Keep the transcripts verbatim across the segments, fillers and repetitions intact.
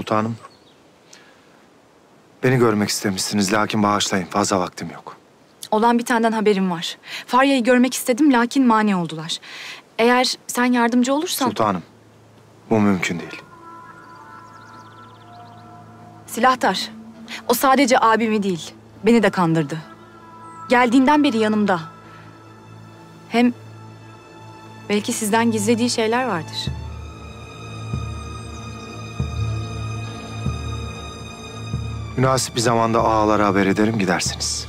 Sultanım. Beni görmek istemişsiniz, lakin bağışlayın. Fazla vaktim yok. Olan bitenden haberim var. Farya'yı görmek istedim, lakin mani oldular. Eğer sen yardımcı olursan... Sultanım, bu mümkün değil. Silahdar, o sadece abimi değil, beni de kandırdı. Geldiğinden beri yanımda. Hem belki sizden gizlediği şeyler vardır. Münasip bir zamanda ağalara haber ederim, gidersiniz.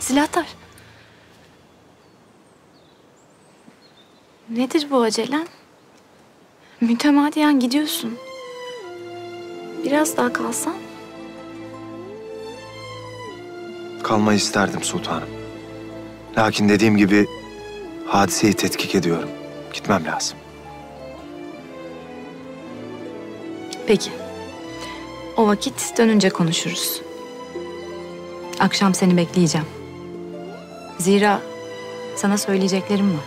Silahdar. Nedir bu acelen? Mütemadiyen gidiyorsun. Biraz daha kalsan. Kalmayı isterdim sultanım. Lakin dediğim gibi hadiseyi tetkik ediyorum. Gitmem lazım. Peki. O vakit dönünce konuşuruz. Akşam seni bekleyeceğim. Zira sana söyleyeceklerim var.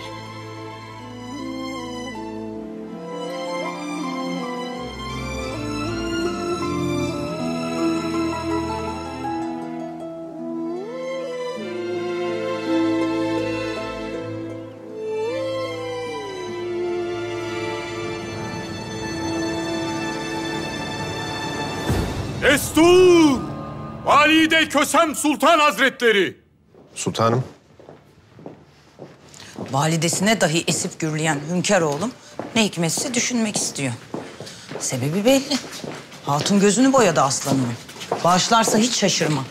Destur! Valide Kösem Sultan Hazretleri! Sultanım. Validesine dahi esip gürleyen hünkâr oğlum ne hikmetse düşünmek istiyor. Sebebi belli. Hatun gözünü boyadı aslanımın. Bağışlarsa hiç şaşırma.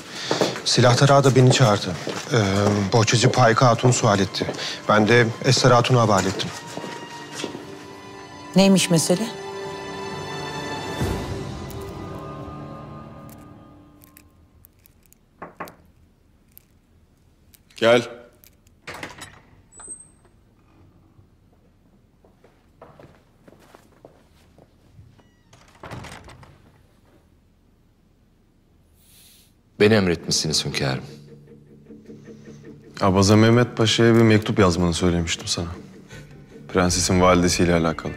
Silahdar Ağa da beni çağırdı. Ee, Bohçacı Payka Hatun sual etti. Ben de Eser Hatun'a havale ettim. Neymiş mesele? Gel. Beni emretmişsiniz hünkârım. Abaza Mehmet Paşa'ya bir mektup yazmanı söylemiştim sana. Prensesin validesiyle alakalı.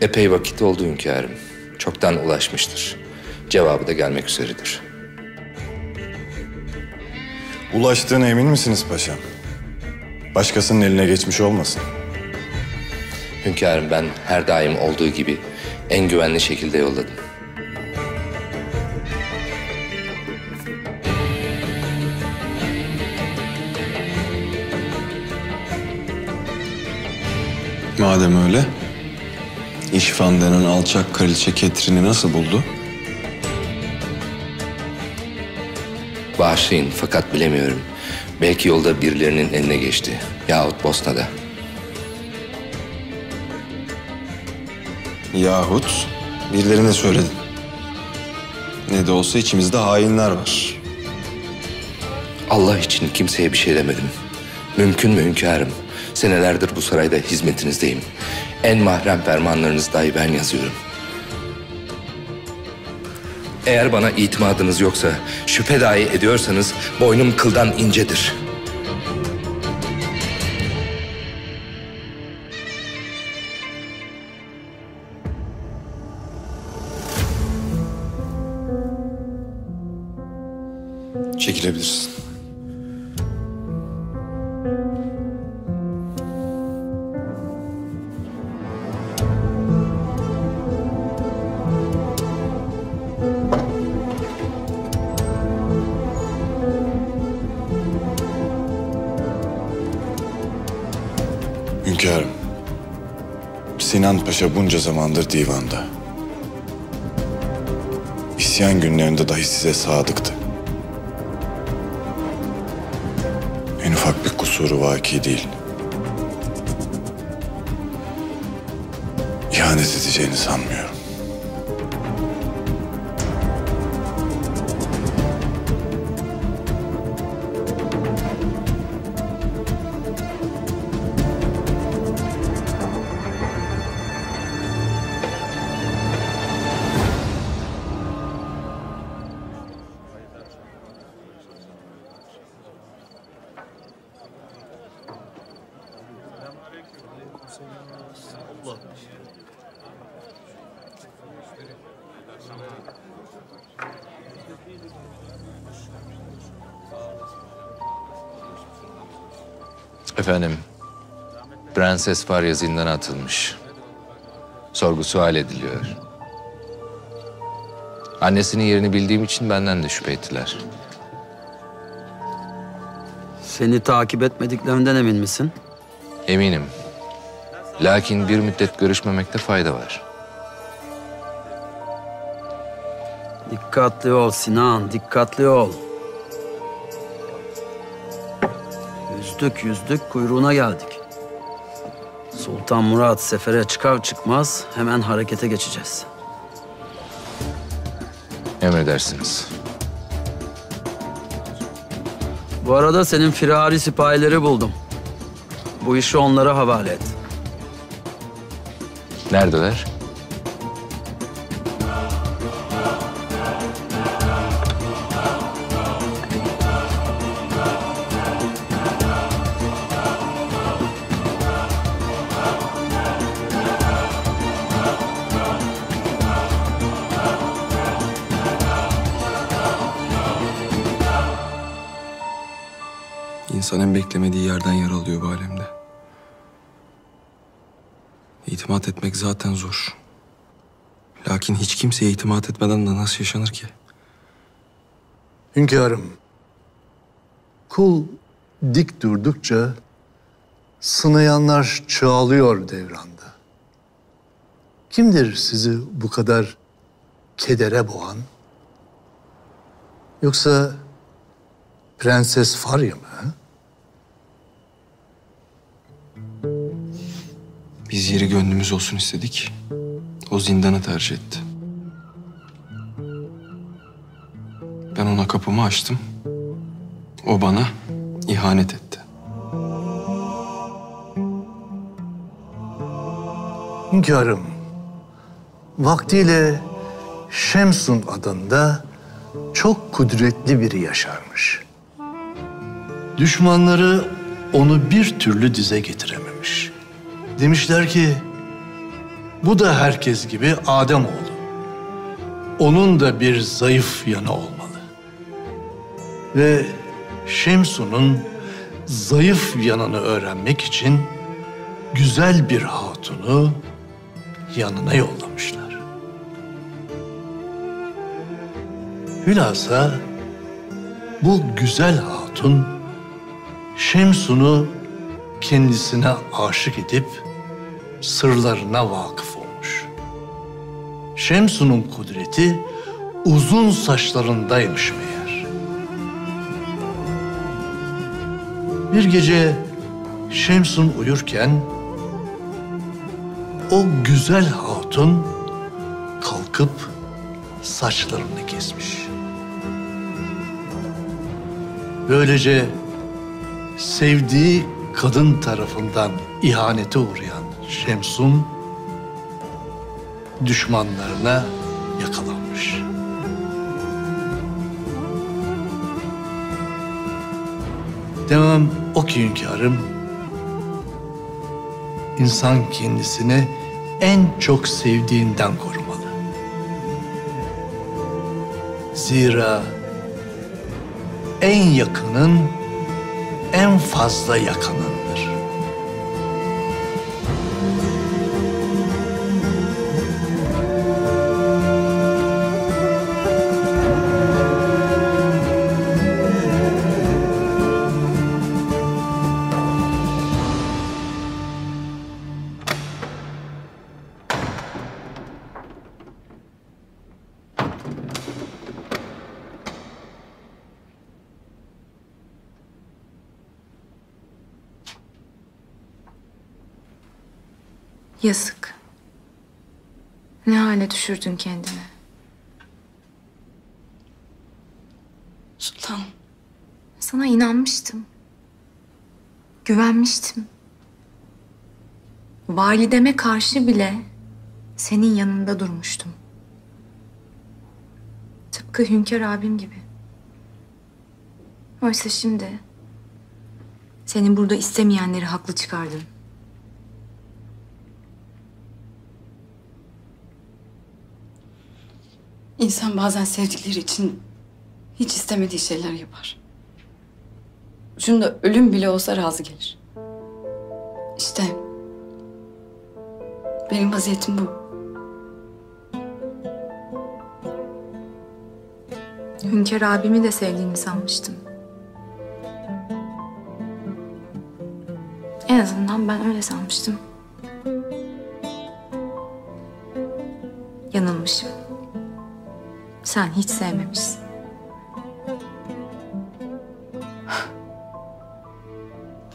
Epey vakit oldu hünkârım. Çoktan ulaşmıştır. Cevabı da gelmek üzeredir. Ulaştığına emin misiniz paşam? Başkasının eline geçmiş olmasın. Hünkârım ben her daim olduğu gibi en güvenli şekilde yolladım. Madem öyle, İşvan denen alçak kraliçe Ketrin'i nasıl buldu? Bağışlayın fakat bilemiyorum. Belki yolda birilerinin eline geçti. Yahut Bosna'da. Yahut birilerine söyledim. Ne de olsa içimizde hainler var. Allah için kimseye bir şey demedim. Mümkün mü hünkârım? Senelerdir bu sarayda hizmetinizdeyim. En mahrem fermanlarınızı dahi ben yazıyorum. Eğer bana itimadınız yoksa, şüphe dahi ediyorsanız boynum kıldan incedir. Çekilebilirsin. Hünkârım, Sinan Paşa bunca zamandır divanda. İsyan günlerinde dahi size sadıktı. En ufak bir kusuru vaki değil. İhanet edeceğini sanmıyorum. Efendim, Prenses Farya zindana atılmış. Sorgu sual ediliyor. Annesinin yerini bildiğim için benden de şüphe ettiler. Seni takip etmediklerinden emin misin? Eminim. Lakin bir müddet görüşmemekte fayda var. Dikkatli ol Sinan, dikkatli ol. Yüzdük yüzdük kuyruğuna geldik. Sultan Murat sefere çıkar çıkmaz hemen harekete geçeceğiz. Emredersiniz. Bu arada senin firari sipahileri buldum. Bu işi onlara havale et. Neredeler? İnsan en beklemediği yerden yara alıyor bu alemde. İtimat etmek zaten zor. Lakin hiç kimseye itimat etmeden de nasıl yaşanır ki? Hünkârım, kul dik durdukça sınayanlar çoğalıyor devranda. Kimdir sizi bu kadar kedere boğan? Yoksa Prenses Farya mı? Biz yeri gönlümüz olsun istedik. O zindana tercih etti. Ben ona kapımı açtım. O bana ihanet etti. Hünkârım, vaktiyle Şemsun adında çok kudretli biri yaşarmış. Düşmanları onu bir türlü dize getirememiş. Demişler ki, bu da herkes gibi Ademoğlu. Onun da bir zayıf yanı olmalı. Ve Şemsun'un zayıf yanını öğrenmek için güzel bir hatunu yanına yollamışlar. Hülasa bu güzel hatun Şemsun'u kendisine aşık edip sırlarına vakıf olmuş. Şemsun'un kudreti uzun saçlarındaymış meğer. Bir gece Şemsun uyurken o güzel hatun kalkıp saçlarını kesmiş. Böylece sevdiği kadın tarafından ihanete uğrayan Şemsun düşmanlarına yakalanmış. Demem o ki hünkârım, insan kendisini en çok sevdiğinden korumalı. Zira en yakının en fazla yakınındır. Yazık. Ne hale düşürdün kendini. Sultanım. Sana inanmıştım. Güvenmiştim. Valideme karşı bile senin yanında durmuştum. Tıpkı Hünkar abim gibi. Oysa şimdi senin burada istemeyenleri haklı çıkardın. İnsan bazen sevdikleri için hiç istemediği şeyler yapar. Ucunda ölüm bile olsa razı gelir. İşte benim vaziyetim bu. Hünkâr abimi de sevdiğini sanmıştım. En azından ben öyle sanmıştım. Yanılmışım. Sen hiç sevmemişsin.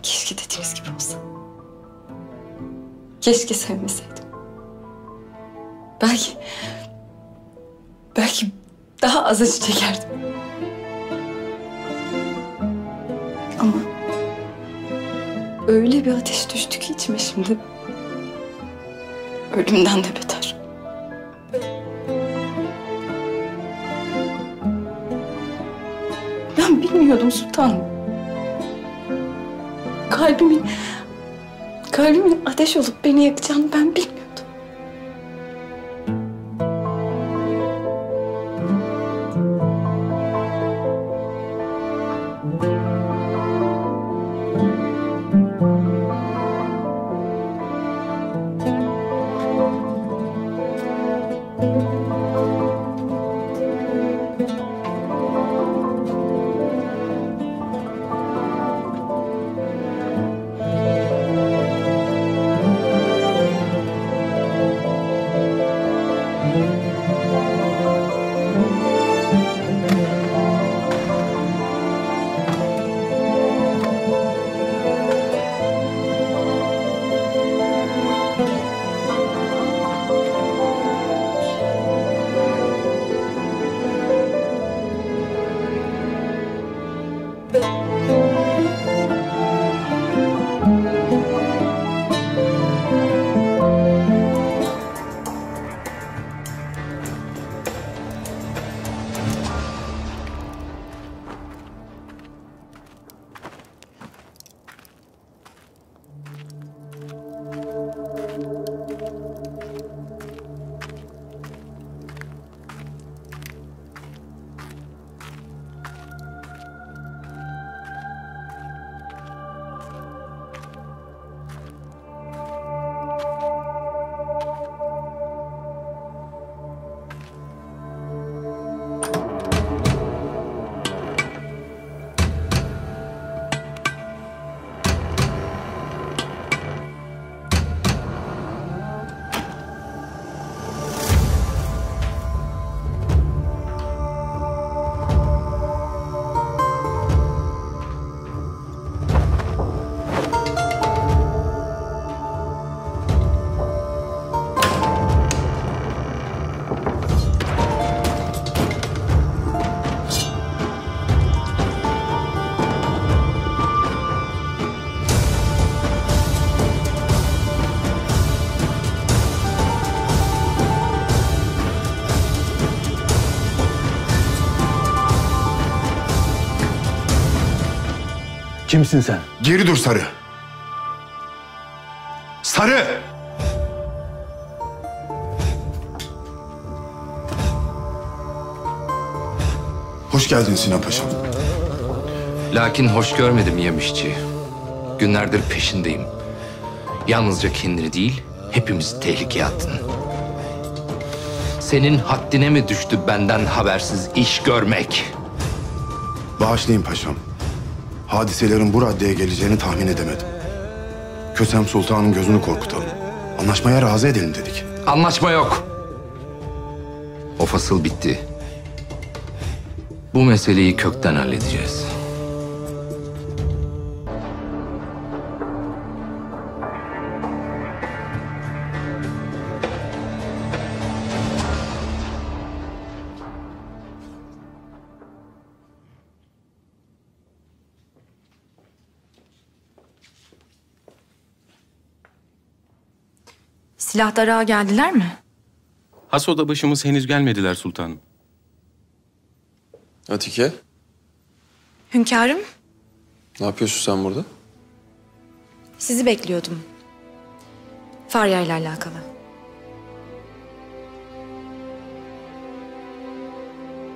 Keşke dediğimiz gibi olsa. Keşke sevmeseydim. Belki... Belki daha az acı çekerdim. Ama... Öyle bir ateş düştü ki içime şimdi. Ölümden de beter. Ben bilmiyordum sultanım. Kalbimin, kalbimin ateş olup beni yakacağını ben bilmiyordum. Kimsin sen? Geri dur Sarı. Sarı! Hoş geldin Sinan Paşa. Lakin hoş görmedim Yemişçi. Günlerdir peşindeyim. Yalnızca kendini değil, hepimizi tehlikeye attın. Senin haddine mi düştü benden habersiz iş görmek? Bağışlayın paşam. Hadiselerin bu raddeye geleceğini tahmin edemedim. Kösem Sultan'ın gözünü korkutalım. Anlaşmaya razı edelim dedik. Anlaşma yok. O fasıl bitti. Bu meseleyi kökten halledeceğiz. Silahdar Ağa geldiler mi? Has odabaşımız henüz gelmediler sultanım. Atike? Hünkârım? Ne yapıyorsun sen burada? Sizi bekliyordum. Farya ile alakalı.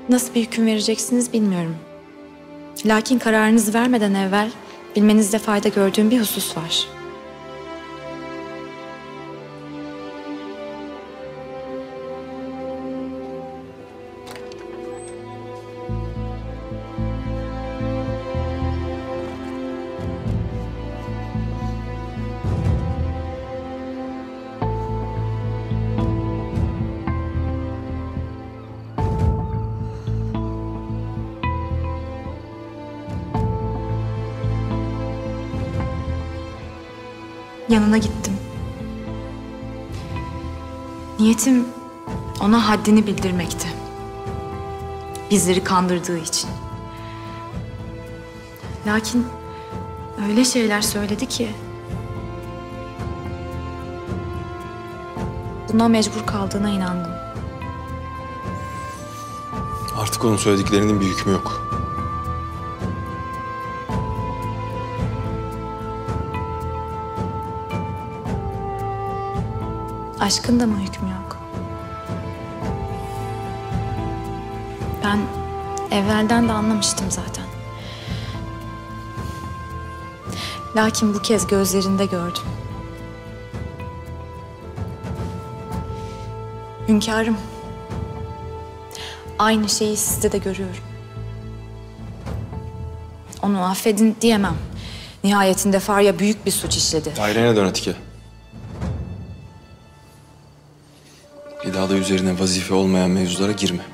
Nasıl bir hüküm vereceksiniz bilmiyorum. Lakin kararınızı vermeden evvel bilmenizde fayda gördüğüm bir husus var. yanına gittim. Niyetim ona haddini bildirmekti. Bizleri kandırdığı için. Lakin öyle şeyler söyledi ki... buna mecbur kaldığına inandım. Artık onun söylediklerinin bir hükmü yok. Aşkın da mı hükmü yok? Ben evvelden de anlamıştım zaten. Lakin bu kez gözlerinde gördüm. Hünkârım, aynı şeyi sizde de görüyorum. Onu affedin diyemem. Nihayetinde Farya büyük bir suç işledi. Dairene dön Atike. Bir daha da üzerine vazife olmayan mevzulara girme.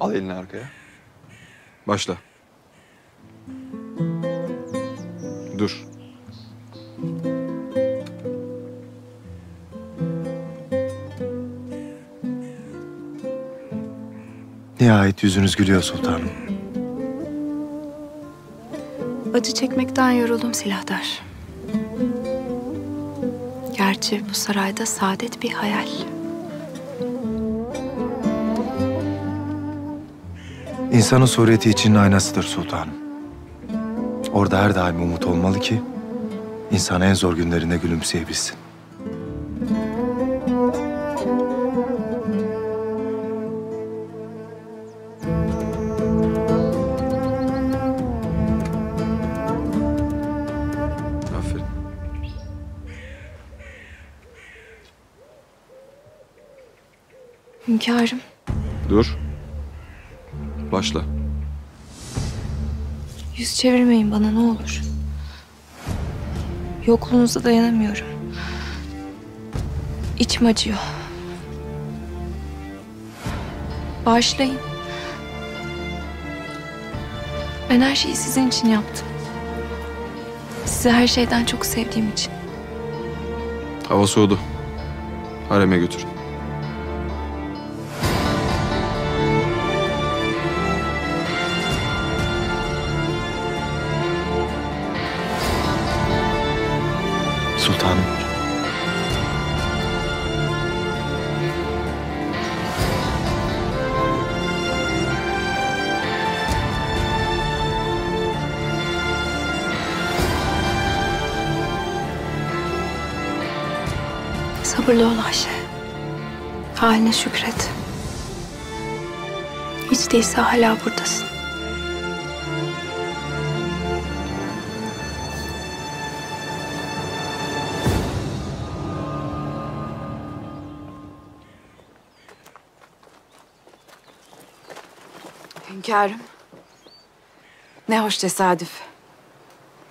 Al elini arkaya. Başla. Dur. Nihayet yüzünüz gülüyor sultanım. Acı çekmekten yoruldum Silahdar. Gerçi bu sarayda saadet bir hayal. İnsanın sureti için aynasıdır sultanım. Orada her daim umut olmalı ki insana en zor günlerinde gülümseyebilsin. Aferin. Hünkârım. Dur. Başla. Yüz çevirmeyin bana ne olur. Yokluğunuza dayanamıyorum. İçim acıyor. Bağışlayın. Ben her şeyi sizin için yaptım. Sizi her şeyden çok sevdiğim için. Hava soğudu. Hareme götürün. Sabırlı ol Ayşe. Haline şükret. Hiç değilse hala buradasın. Hünkârım. Ne hoş tesadüf.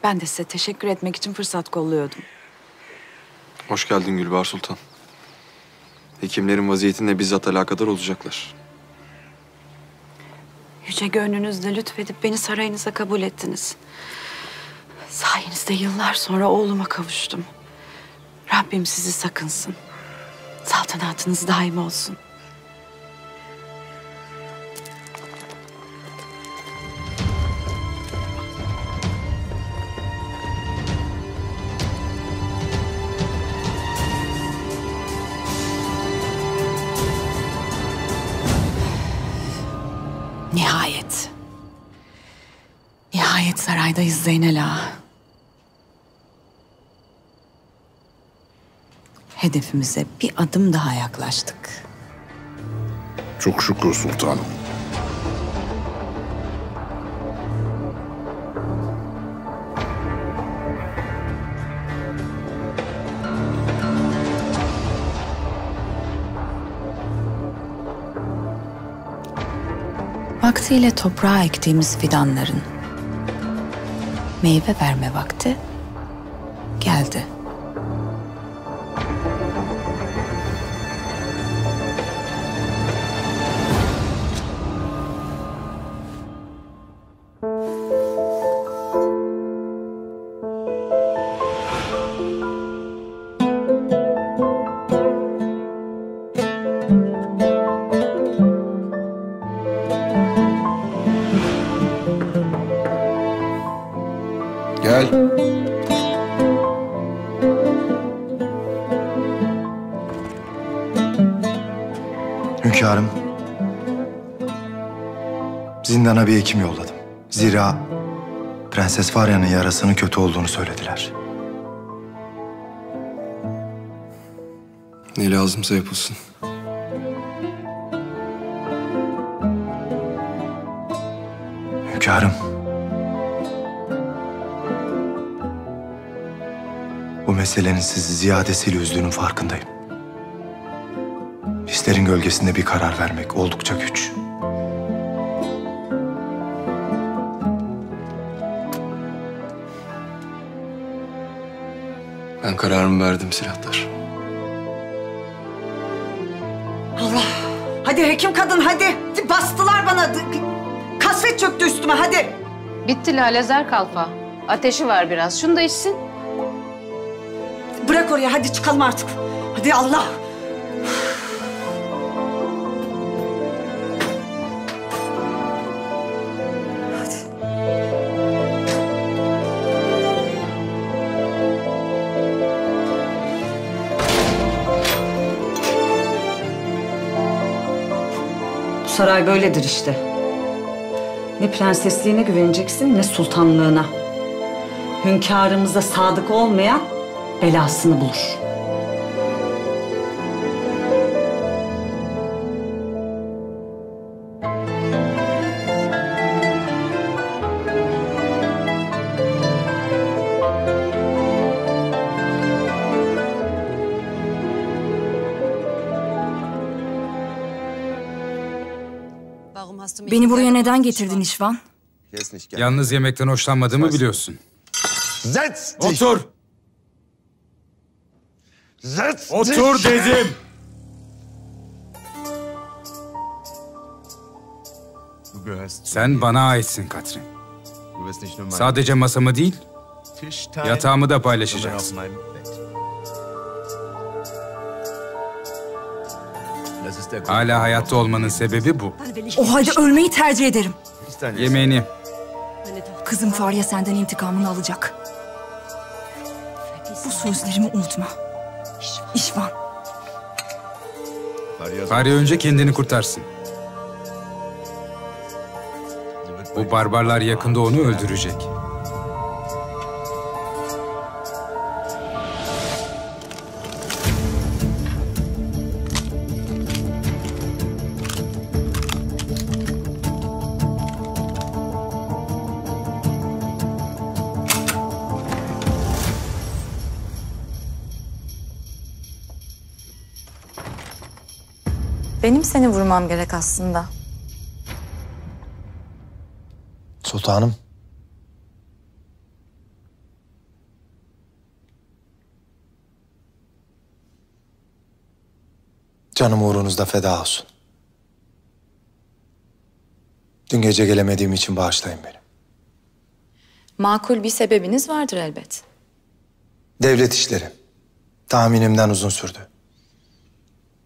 Ben de size teşekkür etmek için fırsat kolluyordum. Hoş geldin Gülbahar Sultan. Hekimlerin vaziyetinle bizzat alakadar olacaklar. Yüce gönlünüzle lütfedip beni sarayınıza kabul ettiniz. Sayenizde yıllar sonra oğluma kavuştum. Rabbim sizi sakınsın. Saltanatınız daim olsun. Nihayet. Nihayet saraydayız Zeynel Ağa. Hedefimize bir adım daha yaklaştık. Çok şükür sultanım. Vaktiyle toprağa ektiğimiz fidanların meyve verme vakti geldi. Hünkârım, zindana bir hekim yolladım. Zira Prenses Farya'nın yarasının kötü olduğunu söylediler. Ne lazımsa yapılsın. Hünkârım, bu meselenin sizi ziyadesiyle üzdüğünün farkındayım. Hislerin gölgesinde bir karar vermek oldukça güç. Ben kararımı verdim Silahdar. Allah! Hadi hekim kadın hadi! Bastılar bana! Kasvet çöktü üstüme hadi! Bitti lalezer kalfa. Ateşi var biraz. Şunu da içsin. Bırak oraya hadi çıkalım artık. Hadi Allah! Saray böyledir işte. Ne prensesliğine güveneceksin ne sultanlığına. Hünkârımıza sadık olmayan belasını bulur. Beni buraya neden getirdin İşvan? Yalnız yemekten hoşlanmadığımı biliyorsun. Otur! Otur dedim! Sen bana aitsin Ketrin. Sadece masamı değil, yatağımı da paylaşacaksın. Hala hayatta olmanın sebebi bu. O halde ölmeyi tercih ederim. Yemeğini. Kızım Farya senden intikamını alacak. Bu sözlerimi unutma. İşvan. Farya önce kendini kurtarsın. Bu barbarlar yakında onu öldürecek. Benim seni vurmam gerek aslında. Sultanım. Canım uğrunuzda feda olsun. Dün gece gelemediğim için bağışlayın beni. Makul bir sebebiniz vardır elbet. Devlet işleri. Tahminimden uzun sürdü.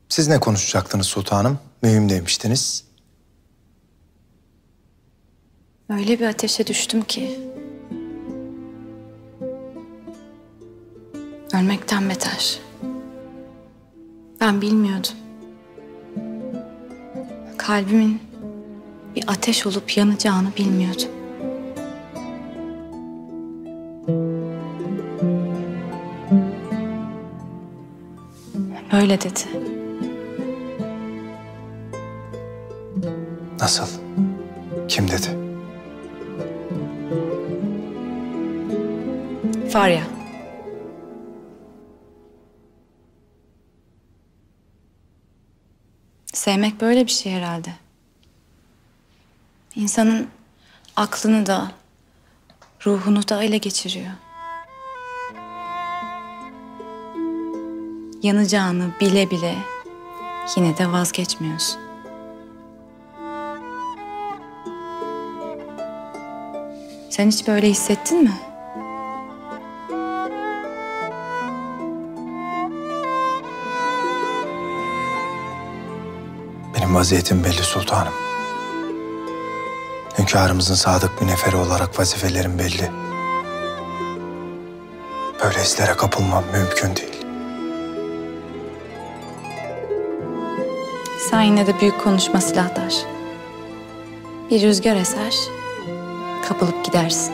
Siz ne konuşacaktınız sultanım? Mühim demiştiniz. Öyle bir ateşe düştüm ki. Ölmekten beter. Ben bilmiyordum. Kalbimin bir ateş olup yanacağını bilmiyordum. Öyle dedi. Nasıl? Kim dedi? Farya. Sevmek böyle bir şey herhalde. İnsanın aklını da, ruhunu da ele geçiriyor. Yanacağını bile bile yine de vazgeçmiyorsun. Sen hiç böyle hissettin mi? Benim vaziyetim belli sultanım. Hünkârımızın sadık bir neferi olarak vazifelerim belli. Böyle hislere kapılmam mümkün değil. Sen yine de büyük konuşma Silahdar. Bir rüzgar eser, kapılıp gidersin.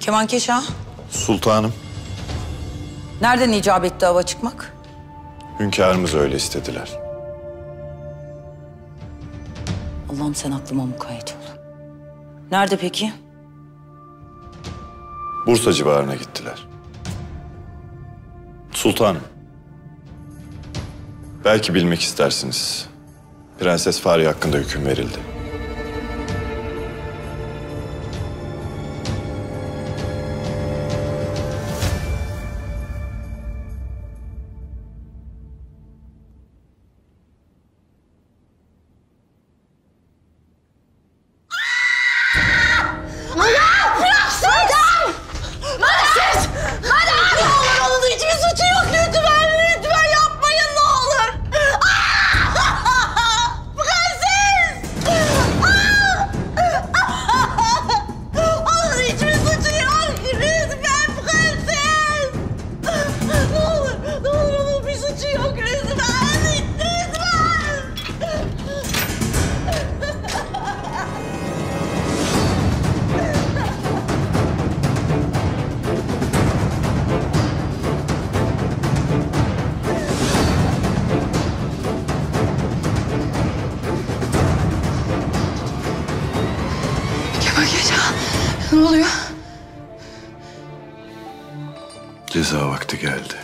Kemankeşah. Sultanım. Nereden icap etti ava çıkmak? Hünkârımız öyle istediler. Allah'ım sen aklıma mukayyet ol. Nerede peki? Bursa civarına gittiler. Sultanım. Belki bilmek istersiniz. Prenses Farya hakkında hüküm verildi. Ceza vakti geldi.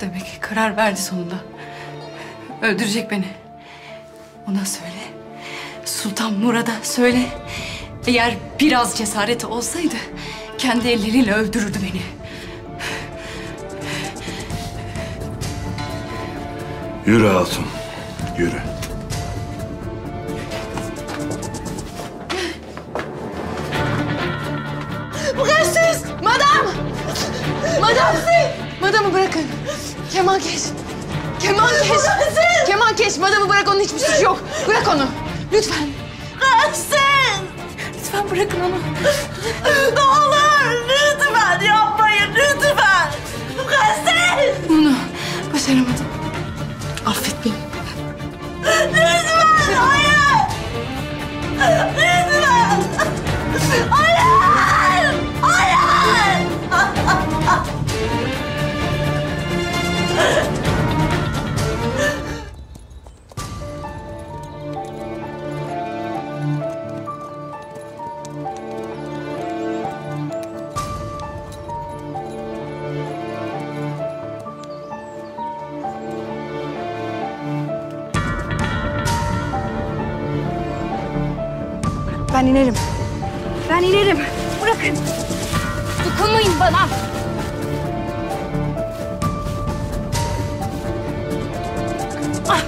Demek ki karar verdi sonunda. Öldürecek beni. Ona söyle. Sultan Murat'a söyle. Eğer biraz cesareti olsaydı kendi elleriyle öldürürdü beni. Yürü hatun, yürü. Madamı bırakın. Kemankeş. Kemankeş. Kemankeş. Madamı bırak, onun hiçbir suçu yok. Bırak onu. Lütfen. Kaçsın. Lütfen bırakın onu. Ne olur. Lütfen yapmayın. Lütfen. Kaçsın. Bunu başaramadım. Affet beni. Lütfen. Hayır. Lütfen. Hayır. Hayır. Ben inerim. Ben inerim. Bırakın. Dokunmayın bana. Ah!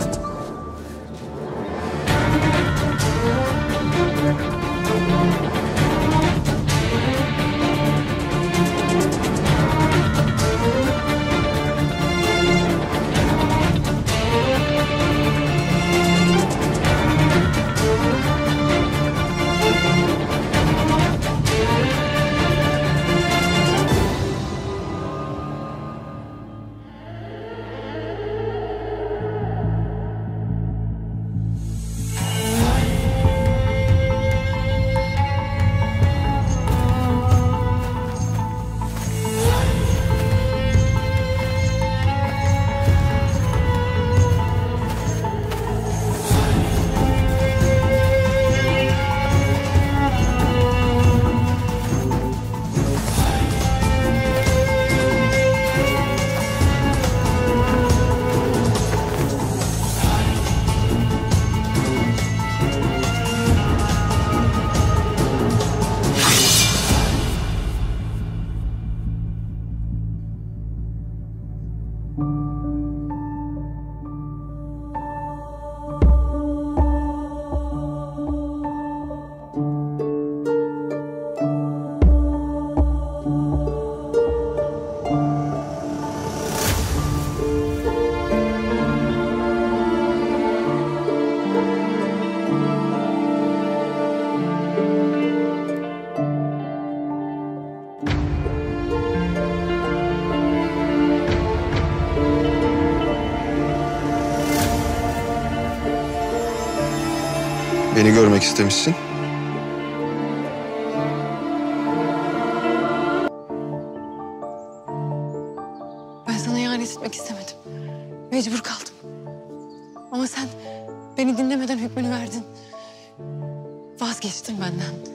Beni görmek istemişsin. Ben sana ihanet etmek istemedim. Mecbur kaldım. Ama sen beni dinlemeden hükmünü verdin. Vazgeçtin benden.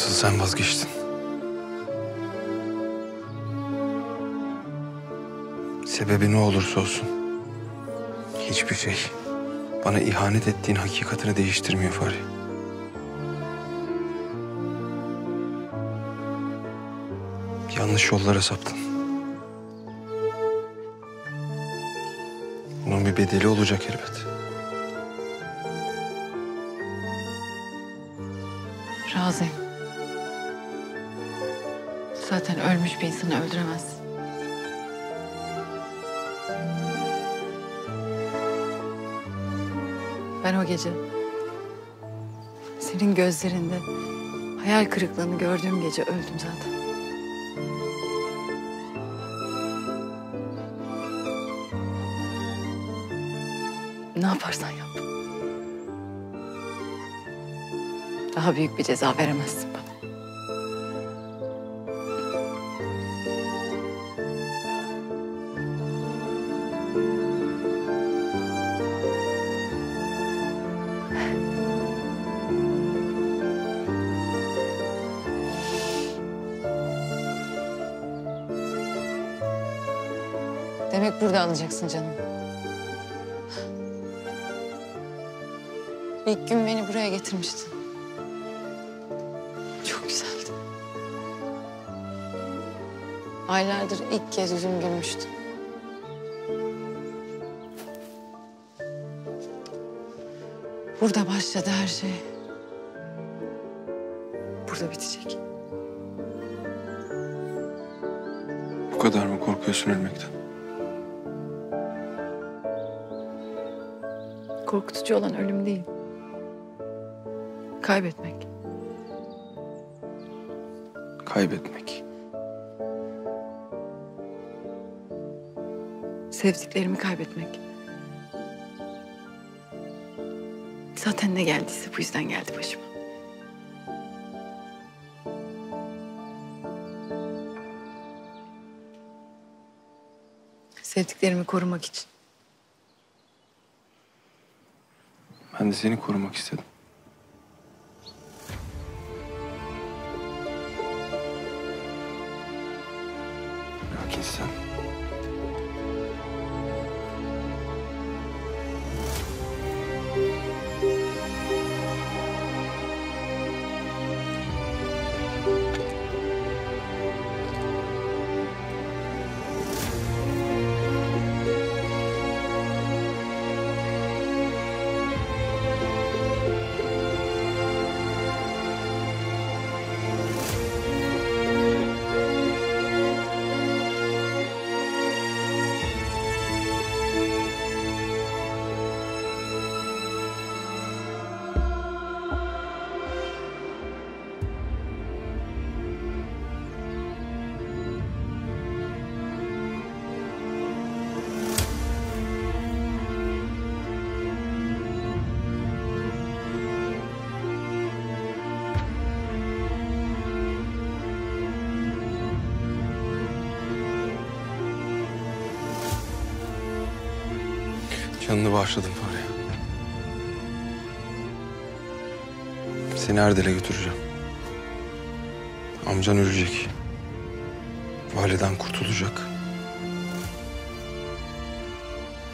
Sen vazgeçtin. Sebebi ne olursa olsun hiçbir şey bana ihanet ettiğin hakikatini değiştirmiyor Farya. Yanlış yollara saptın. Bunun bir bedeli olacak elbet. Razıyım. Zaten ölmüş bir insanı öldüremez. Ben o gece senin gözlerinde hayal kırıklığını gördüğüm gece öldüm zaten. Ne yaparsan yap. Daha büyük bir ceza veremezsin bana. Demek burada anlayacaksın canım. İlk gün beni buraya getirmiştin. Çok güzeldi. Aylardır ilk kez yüzüm gülmüştü. Burada başladı her şey. Burada bitecek. Bu kadar mı korkuyorsun ölmekten? Korkutucu olan ölüm değil, kaybetmek. Kaybetmek. Sevdiklerimi kaybetmek. Zaten ne geldiyse bu yüzden geldi başıma. Sevdiklerimi korumak için. Ben de seni korumak istedim. Lakin sen... Canını bağışladım Farya. Seni Erdel'e götüreceğim. Amcan ölecek. Validen kurtulacak.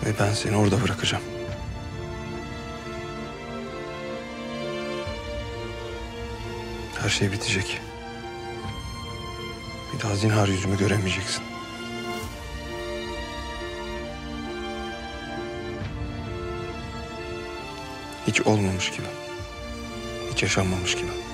Ve ben seni orada bırakacağım. Her şey bitecek. Bir daha zinhar yüzümü göremeyeceksin. Hiç olmamış gibi. Hiç yaşanmamış gibi.